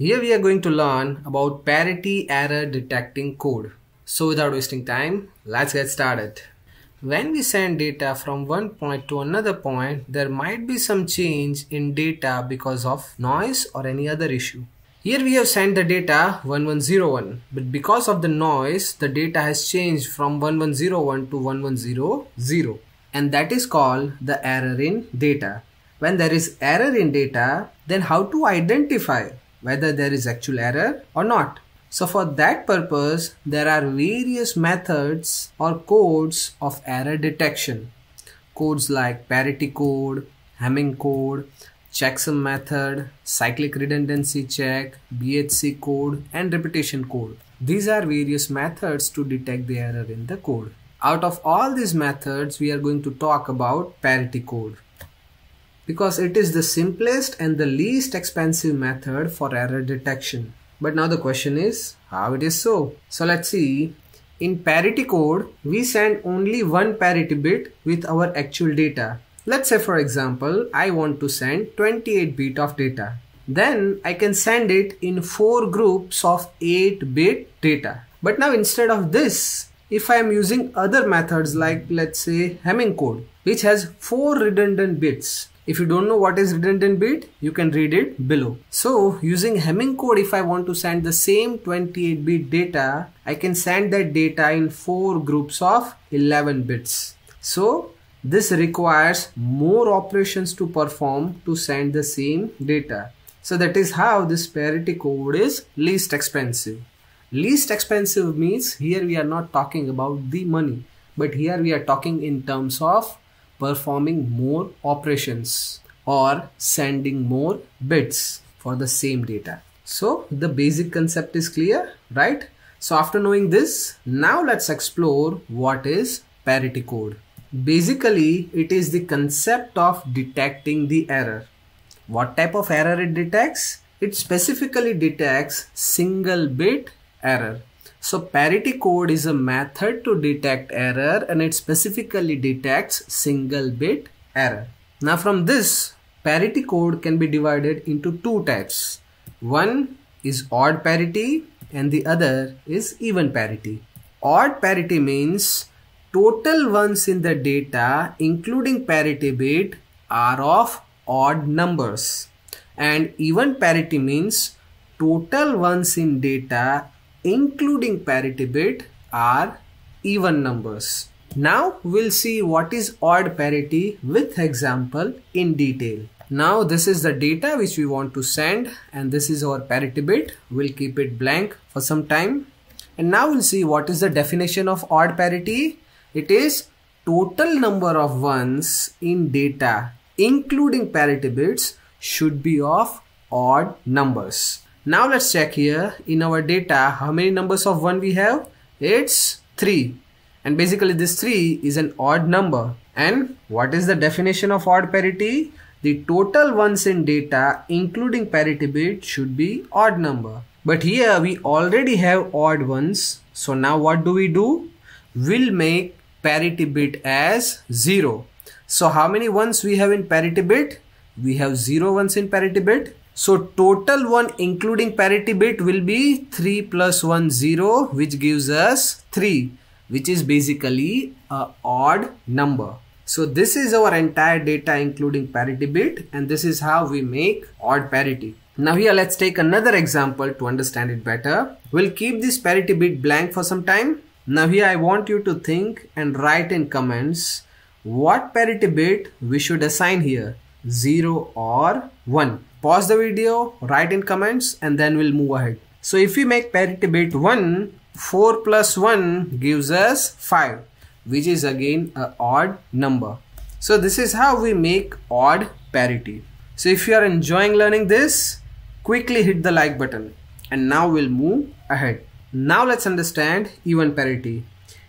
Here we are going to learn about parity error detecting code. So without wasting time, let's get started. When we send data from one point to another point, there might be some change in data because of noise or any other issue. Here we have sent the data 1101, but because of the noise, the data has changed from 1101 to 1100, and that is called the error in data. When there is error in data, then how to identify whether there is actual error or not. So for that purpose, there are various methods or codes of error detection. Codes like parity code, Hamming code, checksum method, cyclic redundancy check, BHC code and repetition code. These are various methods to detect the error in the code. Out of all these methods, we are going to talk about parity code, because it is the simplest and the least expensive method for error detection. But now the question is, how it is so? So let's see. In parity code, we send only one parity bit with our actual data. Let's say for example, I want to send 28 bit of data. Then I can send it in 4 groups of 8 bit data. But now instead of this, if I am using other methods like let's say Hamming code, which has 4 redundant bits. If you don't know what is redundant bit, you can read it below. So using Hamming code, if I want to send the same 28 bit data, I can send that data in 4 groups of 11 bits. So this requires more operations to perform to send the same data. So that is how this parity code is least expensive. Least expensive means here we are not talking about the money, but here we are talking in terms of performing more operations or sending more bits for the same data. So the basic concept is clear, right? So after knowing this, now let's explore what is parity code. Basically, it is the concept of detecting the error. What type of error it detects? It specifically detects single bit error. So parity code is a method to detect error, and it specifically detects single bit error. Now from this, parity code can be divided into two types. One is odd parity and the other is even parity. Odd parity means total ones in the data including parity bit are of odd numbers, and even parity means total ones in data including parity bit are even numbers. Now we'll see what is odd parity with example in detail. Now this is the data which we want to send, and this is our parity bit. We'll keep it blank for some time. And now we'll see what is the definition of odd parity. It is total number of ones in data including parity bits should be of odd numbers. Now let's check here in our data how many numbers of 1 we have. It's 3, and basically this 3 is an odd number. And what is the definition of odd parity? The total ones in data including parity bit should be odd number. But here we already have odd ones. So now what do? We'll make parity bit as 0. So how many ones we have in parity bit? We have 0 ones in parity bit. So total 1 including parity bit will be 3 plus 1, 0, which gives us 3, which is basically an odd number. So this is our entire data including parity bit, and this is how we make odd parity. Now here let's take another example to understand it better. We'll keep this parity bit blank for some time. Now here I want you to think and write in comments what parity bit we should assign here, 0 or 1. Pause the video, write in comments, and then we'll move ahead. So if we make parity bit 1, 4 plus 1 gives us 5, which is again an odd number. So this is how we make odd parity. So if you are enjoying learning this, quickly hit the like button. And now we'll move ahead. Now let's understand even parity.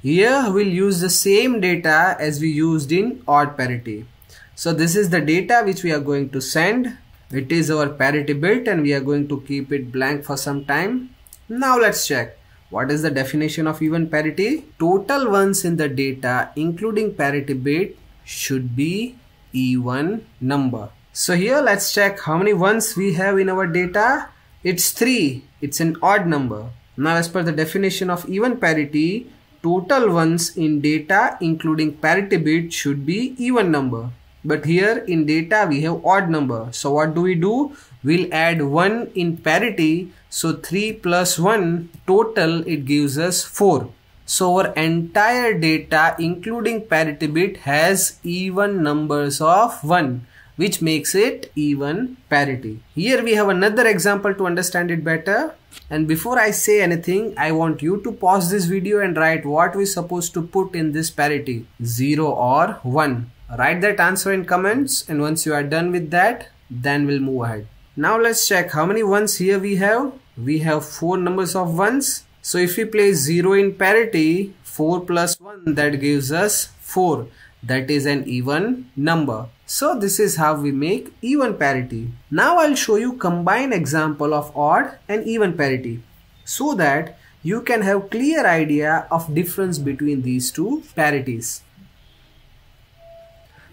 Here we'll use the same data as we used in odd parity. So this is the data which we are going to send. It is our parity bit, and we are going to keep it blank for some time. Now let's check what is the definition of even parity. Total ones in the data including parity bit should be even number. So here let's check how many ones we have in our data. It's 3. It's an odd number. Now, as per the definition of even parity, total ones in data including parity bit should be even number. But here in data we have odd number. So what do? We'll add 1 in parity. So 3 plus 1 total, it gives us 4. So our entire data including parity bit has even numbers of 1, which makes it even parity. Here we have another example to understand it better. And before I say anything, I want you to pause this video and write what we're supposed to put in this parity, 0 or 1. Write that answer in comments, and once you are done with that, then we'll move ahead. Now let's check how many ones here we have. We have 4 numbers of ones. So if we place 0 in parity, 4 plus 1, that gives us 4. That is an even number. So this is how we make even parity. Now I'll show you combined example of odd and even parity so that you can have clear idea of difference between these two parities.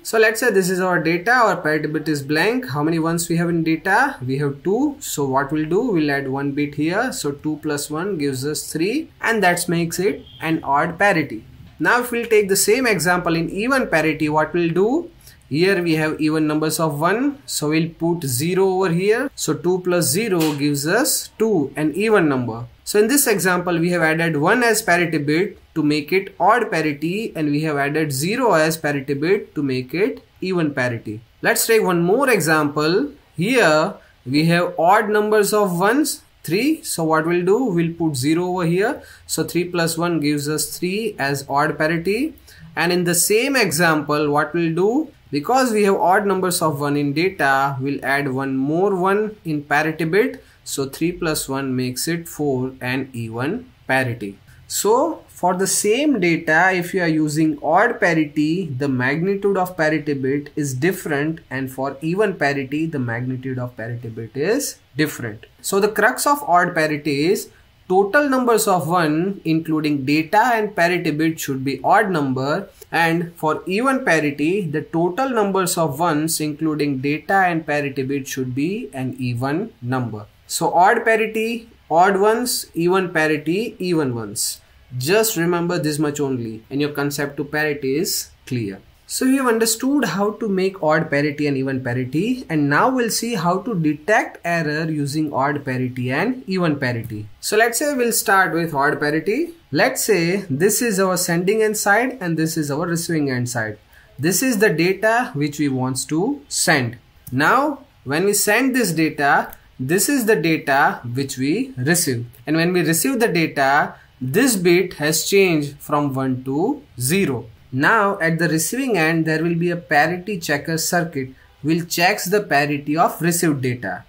So let's say this is our data, our parity bit is blank. How many ones we have in data? We have 2. So what we'll do, we'll add 1 bit here. So 2 plus 1 gives us 3, and that makes it an odd parity. Now if we'll take the same example in even parity, what we'll do? Here we have even numbers of 1. So we'll put 0 over here. So 2 plus 0 gives us 2, an even number. So in this example, we have added 1 as parity bit to make it odd parity, and we have added 0 as parity bit to make it even parity. Let's take one more example. Here we have odd numbers of ones, 3. So what we'll do, we'll put 0 over here. So 3 plus 1 gives us 3 as odd parity. And in the same example, what we'll do, because we have odd numbers of 1 in data, we'll add one more 1 in parity bit. So 3 plus 1 makes it 4, and even parity. So for the same data, if you are using odd parity, the magnitude of parity bit is different, and for even parity, the magnitude of parity bit is different. So the crux of odd parity is total numbers of 1 including data and parity bit should be odd number, and for even parity, the total numbers of ones including data and parity bit should be an even number. So odd parity, odd ones; even parity, even ones. Just remember this much only, and your concept to parity is clear. So you have understood how to make odd parity and even parity, and now we'll see how to detect error using odd parity and even parity. So let's say we'll start with odd parity. Let's say this is our sending end side and this is our receiving end side. This is the data which we want to send. Now when we send this data, this is the data which we receive, and when we receive the data, this bit has changed from 1 to 0. Now at the receiving end, there will be a parity checker circuit which checks the parity of received data.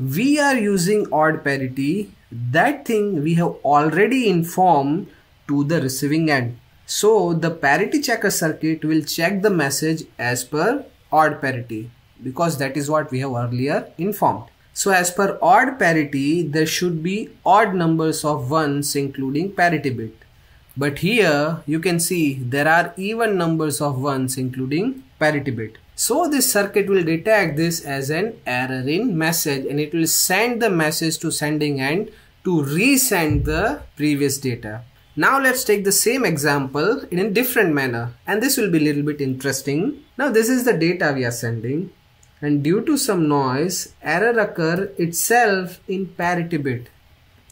We are using odd parity, that thing we have already informed to the receiving end. So the parity checker circuit will check the message as per odd parity, because that is what we have earlier informed. So as per odd parity, there should be odd numbers of ones including parity bit. But here you can see there are even numbers of ones including parity bit. So this circuit will detect this as an error in message, and it will send the message to sending end to resend the previous data. Now let's take the same example in a different manner, and this will be a little bit interesting. Now this is the data we are sending, and due to some noise, error occur itself in parity bit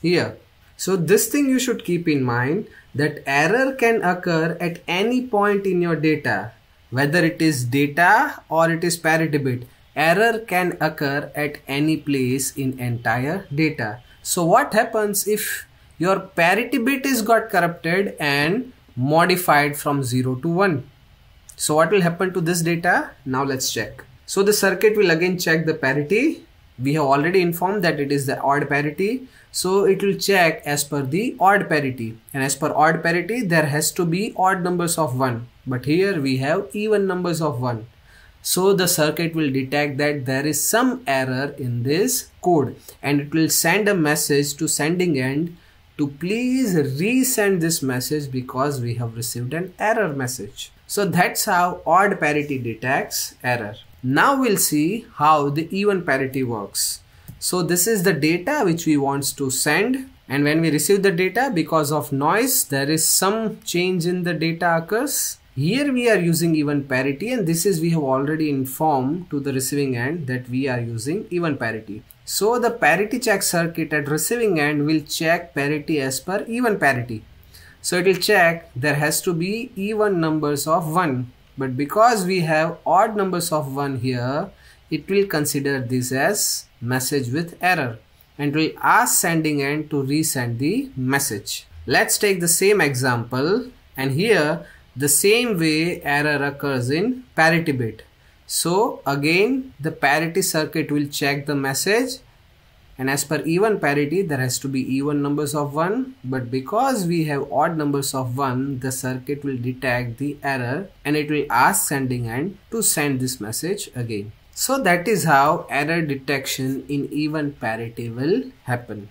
here. So this thing you should keep in mind, that error can occur at any point in your data, whether it is data or it is parity bit. Error can occur at any place in entire data. So what happens if your parity bit is got corrupted and modified from 0 to 1? So what will happen to this data? Now let's check. So the circuit will again check the parity. We have already informed that it is the odd parity. So it will check as per the odd parity. And as per odd parity, there has to be odd numbers of 1. But here we have even numbers of 1. So the circuit will detect that there is some error in this code, and it will send a message to sending end to please resend this message because we have received an error message. So that's how odd parity detects error. Now we'll see how the even parity works. So this is the data which we want to send, and when we receive the data, because of noise there is some change in the data occurs. Here we are using even parity, and this is we have already informed to the receiving end that we are using even parity. So the parity check circuit at receiving end will check parity as per even parity. So it will check there has to be even numbers of 1, but because we have odd numbers of 1 here, it will consider this as message with error and will ask sending end to resend the message. Let's take the same example, and here the same way error occurs in parity bit. So again the parity circuit will check the message, and as per even parity there has to be even numbers of 1, but because we have odd numbers of 1, the circuit will detect the error and it will ask sending end to send this message again. So that is how error detection in even parity will happen.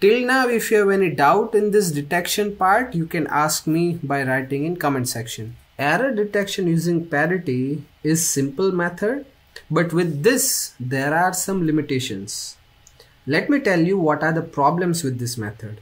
Till now, if you have any doubt in this detection part, you can ask me by writing in comment section. Error detection using parity is simple method, but with this there are some limitations. Let me tell you what are the problems with this method.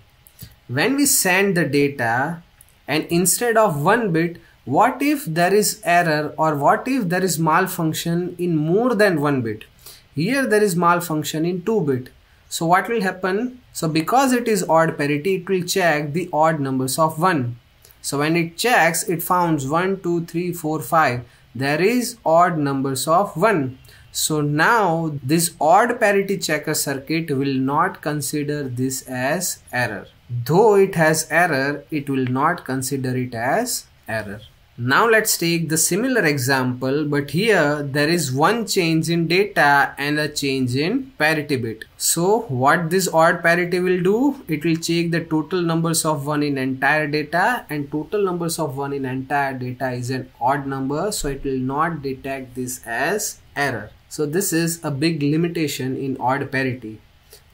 When we send the data, and instead of 1 bit, what if there is error or what if there is malfunction in more than 1 bit? Here there is malfunction in 2 bit. So what will happen? So because it is odd parity, it will check the odd numbers of 1. So when it checks, it founds 1, 2, 3, 4, 5. There is odd numbers of 1. So now this odd parity checker circuit will not consider this as error. Though it has error, it will not consider it as error. Now let's take the similar example, but here there is one change in data and a change in parity bit. So what this odd parity will do, it will check the total numbers of 1 in entire data, and total numbers of 1 in entire data is an odd number, so it will not detect this as error. So this is a big limitation in odd parity.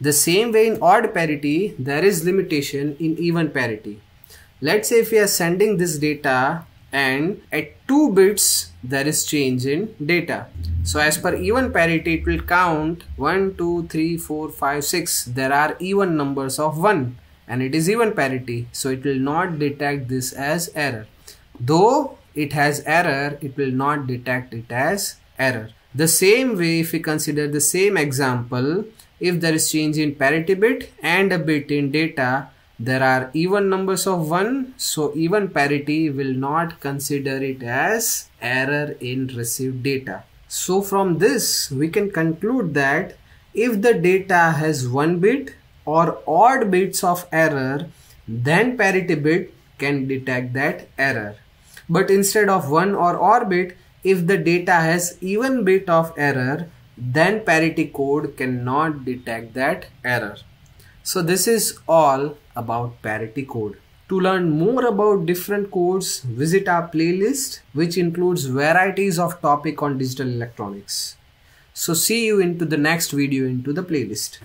The same way in odd parity, there is limitation in even parity. Let's say if we are sending this data, and at 2 bits there is change in data. So as per even parity, it will count 1, 2, 3, 4, 5, 6. There are even numbers of 1 and it is even parity. So it will not detect this as error. Though it has error, it will not detect it as error. The same way, if we consider the same example, if there is change in parity bit and a bit in data, there are even numbers of 1, so even parity will not consider it as error in received data. So from this, we can conclude that if the data has 1 bit or odd bits of error, then parity bit can detect that error. But instead of 1 or odd bit, if the data has even bit of error, then parity code cannot detect that error. So this is all about parity code. To learn more about different codes, visit our playlist, which includes varieties of topics on digital electronics. So see you into the next video into the playlist.